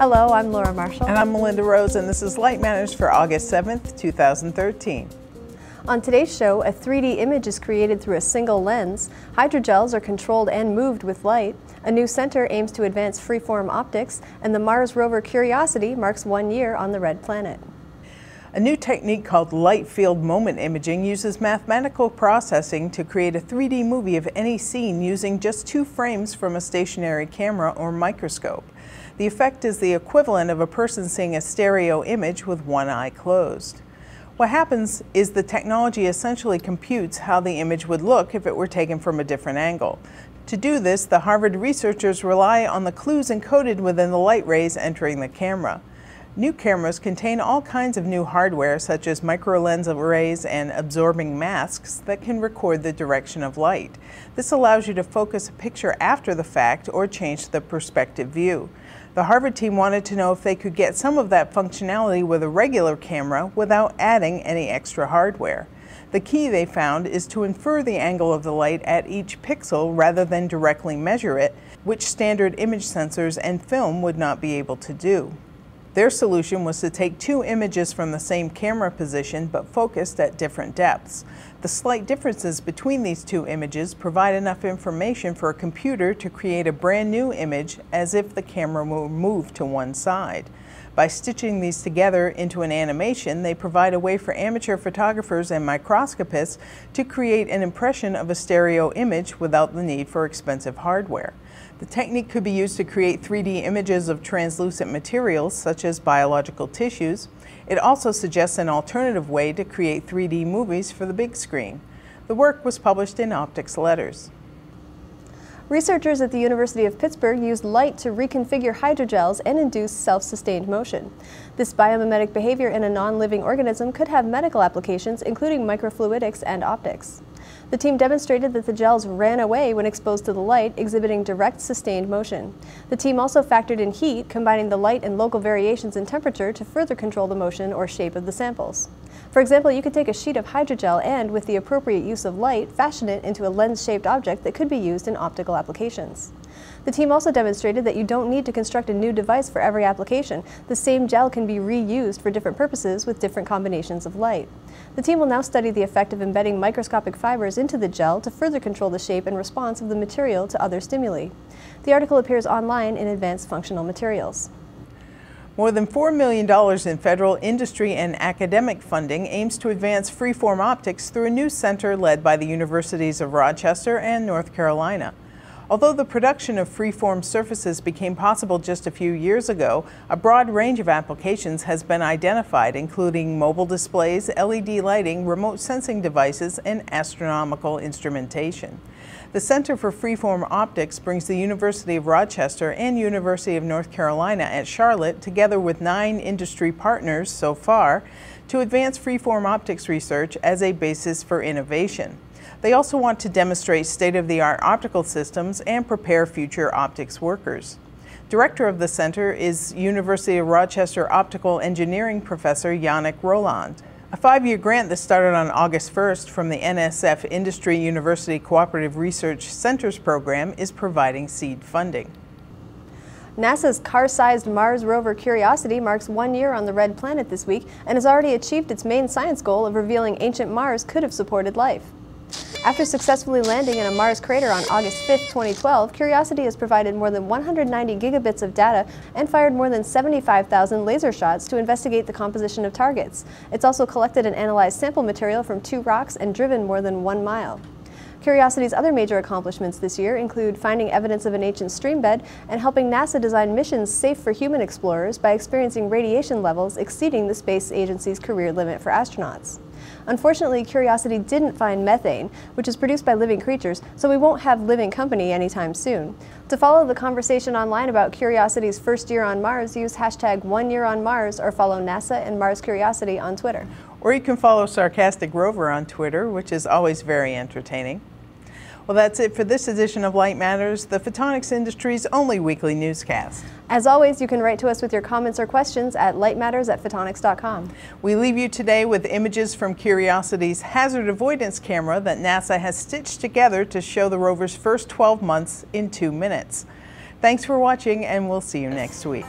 Hello, I'm Laura Marshall. And I'm Melinda Rose, and this is Light Matters for August 7th, 2013. On today's show, a 3D image is created through a single lens, hydrogels are controlled and moved with light, a new center aims to advance freeform optics, and the Mars rover Curiosity marks 1 year on the red planet. A new technique called light field moment imaging uses mathematical processing to create a 3D movie of any scene using just 2 frames from a stationary camera or microscope. The effect is the equivalent of a person seeing a stereo image with one eye closed. What happens is the technology essentially computes how the image would look if it were taken from a different angle. To do this, the Harvard researchers rely on the clues encoded within the light rays entering the camera. New cameras contain all kinds of new hardware, such as microlens arrays and absorbing masks that can record the direction of light. This allows you to focus a picture after the fact or change the perspective view. The Harvard team wanted to know if they could get some of that functionality with a regular camera without adding any extra hardware. The key, they found, is to infer the angle of the light at each pixel rather than directly measure it, which standard image sensors and film would not be able to do. Their solution was to take 2 images from the same camera position but focused at different depths. The slight differences between these 2 images provide enough information for a computer to create a brand new image as if the camera were moved to one side. By stitching these together into an animation, they provide a way for amateur photographers and microscopists to create an impression of a stereo image without the need for expensive hardware. The technique could be used to create 3D images of translucent materials, such as biological tissues. It also suggests an alternative way to create 3D movies for the big screen. The work was published in Optics Letters. Researchers at the University of Pittsburgh used light to reconfigure hydrogels and induce self-sustained motion. This biomimetic behavior in a non-living organism could have medical applications, including microfluidics and optics. The team demonstrated that the gels ran away when exposed to the light, exhibiting direct sustained motion. The team also factored in heat, combining the light and local variations in temperature to further control the motion or shape of the samples. For example, you could take a sheet of hydrogel and, with the appropriate use of light, fashion it into a lens-shaped object that could be used in optical applications. The team also demonstrated that you don't need to construct a new device for every application. The same gel can be reused for different purposes with different combinations of light. The team will now study the effect of embedding microscopic fibers into the gel to further control the shape and response of the material to other stimuli. The article appears online in Advanced Functional Materials. More than $4 million in federal industry and academic funding aims to advance freeform optics through a new center led by the Universities of Rochester and North Carolina. Although the production of freeform surfaces became possible just a few years ago, a broad range of applications has been identified, including mobile displays, LED lighting, remote sensing devices, and astronomical instrumentation. The Center for Freeform Optics brings the University of Rochester and University of North Carolina at Charlotte, together with 9 industry partners so far, to advance freeform optics research as a basis for innovation. They also want to demonstrate state-of-the-art optical systems and prepare future optics workers. Director of the center is University of Rochester Optical Engineering Professor Jannick Rolland. A 5-year grant that started on August 1st from the NSF Industry University Cooperative Research Centers program is providing seed funding. NASA's car-sized Mars rover Curiosity marks 1 year on the red planet this week and has already achieved its main science goal of revealing ancient Mars could have supported life. After successfully landing in a Mars crater on August 5, 2012, Curiosity has provided more than 190 gigabits of data and fired more than 75,000 laser shots to investigate the composition of targets. It's also collected and analyzed sample material from 2 rocks and driven more than 1 mile. Curiosity's other major accomplishments this year include finding evidence of an ancient streambed and helping NASA design missions safe for human explorers by experiencing radiation levels exceeding the space agency's career limit for astronauts. Unfortunately, Curiosity didn't find methane, which is produced by living creatures, so we won't have living company anytime soon. To follow the conversation online about Curiosity's first year on Mars, use #OneYearOnMars or follow NASA and Mars Curiosity on Twitter. Or you can follow Sarcastic Rover on Twitter, which is always very entertaining. Well, that's it for this edition of Light Matters, the photonics industry's only weekly newscast. As always, you can write to us with your comments or questions at lightmatters@photonics.com. We leave you today with images from Curiosity's hazard avoidance camera that NASA has stitched together to show the rover's first 12 months in 2 minutes. Thanks for watching, and we'll see you next week.